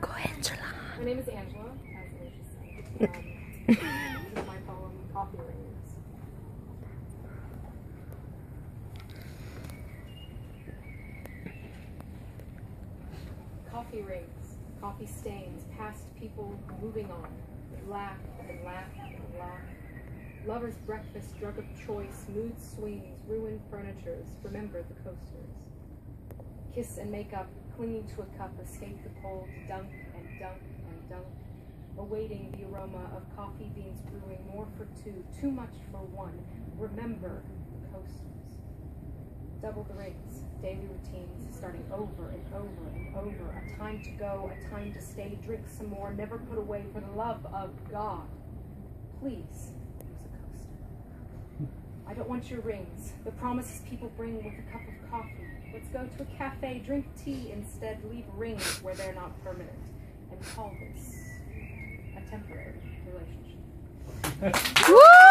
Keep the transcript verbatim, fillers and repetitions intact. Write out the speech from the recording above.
Go, Angela. My name is Angela, as Alicia said. Um, this is my poem, Coffee Rings. Coffee rings, coffee stains, past people moving on. Laugh and laugh and laugh. Lover's breakfast, drug of choice, mood swings, ruined furnitures, remember the coasters. Kiss and make up, clinging to a cup, escape the cold, dunk and dunk and dunk, awaiting the aroma of coffee beans brewing, more for two, too much for one, remember the coasters. Double the rates, daily routines, starting over and over and over, a time to go, a time to stay, drink some more, never put away, for the love of God, please. I don't want your rings, the promises people bring with a cup of coffee. Let's go to a cafe, drink tea instead, leave rings where they're not permanent, and call this a temporary relationship. Woo!